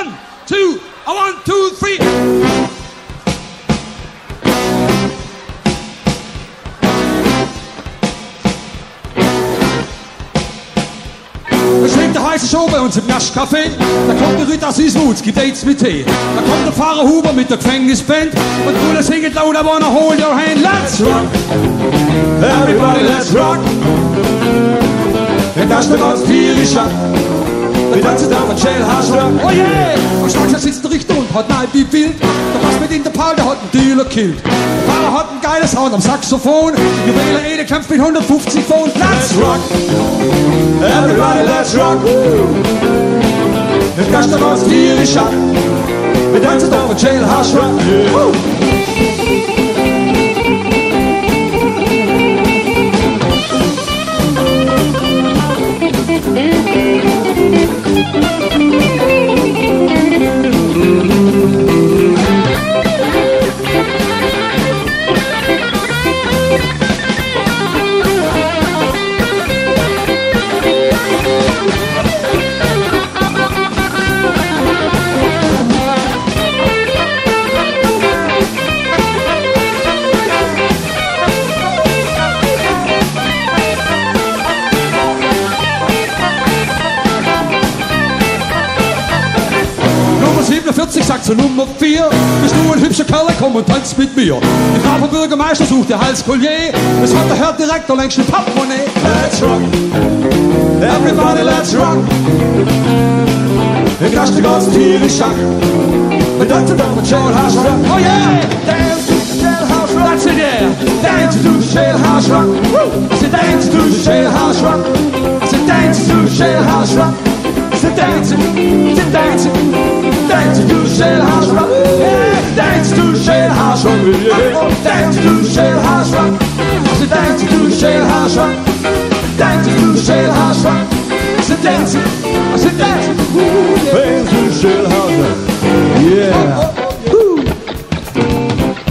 1, 2, 3. Es schlägt eine heiße Show bei uns im Naschcafé. Da kommt die Rita Süssmuth, gibt AIDS mit Tee. Da kommt der Pfarrer Huber mit der Gefängnisband. Und alle singen laut, I wanna hold your hand. Let's rock, everybody let's rock. Wir tanzen uns tierisch ab. Wir tanzen auf ein Shell-Haschrock. Oh yeah! Am Schlagzeug sitzt der Richter und haut nahe wie wild. Der Bass mit ihm, der Paul, der hat einen Dealer killt. Der Pfarrer hat einen geilen Sound am Saxophon. Juwele Ede kämpft mit 150 Pfund. Let's rock, everybody let's rock. Wir tanzen uns tierisch ab. Wir tanzen auf ein Shell-Haschrock. Sagt zu Nummer 4, bist du ein hübscher Kerl, komm und tanz mit mir. Die Frau vom Bürgermeister sucht ihr Halskollier, das hat der Herr Direktor längst im Portemonnaie. Let's rock, everybody let's rock. Wir kraschen die ganzen Tiere Schach, wir tanzen auf den Shellhouse Rock. Oh yeah, dance to the Shellhouse Rock, that's it yeah. Dance to the Shellhouse Rock, I said dance to the Shellhouse Rock. I said dance to the Shellhouse Rock. I said dancing. Dance to Shellhouse Rock, yeah. Dance to Shellhouse Rock, yeah. Dance to Shellhouse Rock. I said dance to Shellhouse Rock. Dance to Shellhouse Rock. I said dancing, I said dancing. Dance to Shellhouse Rock, yeah. Woo.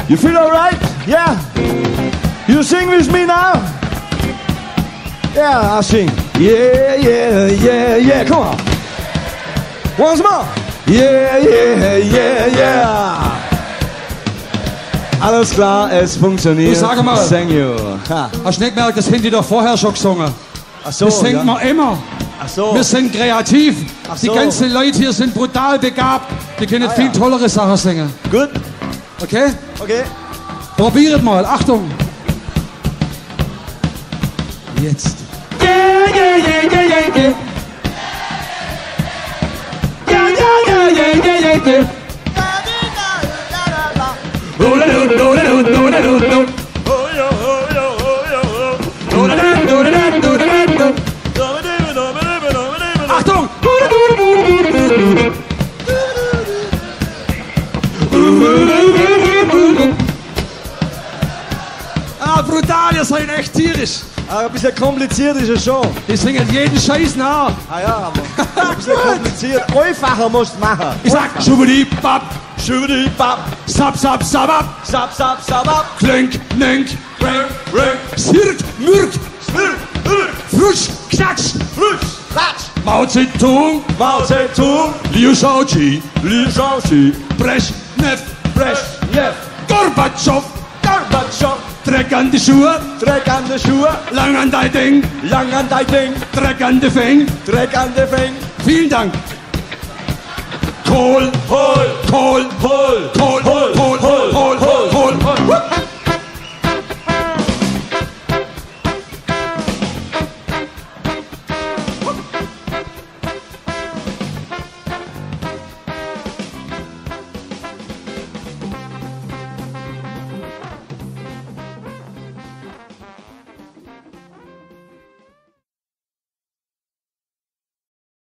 You feel all right? Yeah. You sing with me now? Yeah, I sing. Yeah, yeah, yeah, yeah. Come on. Once more. Yeah, yeah, yeah, yeah. Alles klar, es funktioniert. Du sag mal, thank you. Ha. Hast du nicht gemerkt, das haben die doch vorher schon gesungen? Ach so, das singt man immer. Ach so. Wir sind kreativ. Ach so. Die ganzen Leute hier sind brutal begabt. Die können viel tollere Sachen singen. Gut. Okay? Okay. Probiert mal, Achtung. Jetzt. Yeah, yeah, yeah, yeah, yeah, yeah. Achtung! Ah, brutal, ihr seid echt tierisch. Aber ein bisschen kompliziert ist es schon. Die singen jeden Scheiß nach. Ah ja, aber ein bisschen kompliziert. Einfacher musst du machen. Ich sag Schubidi-Bab, Schubidi-Bab, Sab-Sab-Sab-Ab, Sab-Sab-Sab-Ab, Klink-Nink, Rink-Rink, Sirk-Mürk, Smirk-Mürk, Frisch-Knatsch, Frisch-Knatsch, Mao-Zedong, Mao-Zedong, Liu-Shao-Chi, Liu-Shao-Chi, Brezhnev, Brezhnev, Gorbatschow, Gorbatschow. Dreck an die Schuhe, Dreck an die Schuhe, lang an dein Ding, lang an dein Ding, Dreck an die Fing, Dreck an die Fing. Vielen Dank. Kohl, Kohl, Kohl, Kohl, Kohl.